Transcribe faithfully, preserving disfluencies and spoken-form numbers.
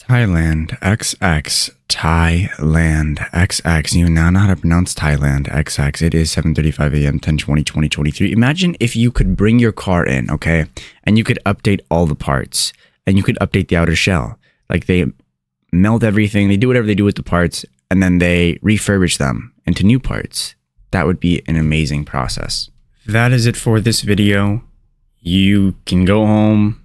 Thailand, X X, Thailand, X X. You now know how to pronounce Thailand, X X. It is seven thirty-five a m, ten twenty twenty twenty-three. Imagine if you could bring your car in, okay? And you could update all the parts. And you could update the outer shell. Like, they melt everything. They do whatever they do with the parts. And then they refurbish them into new parts. That would be an amazing process. That is it for this video. You can go home.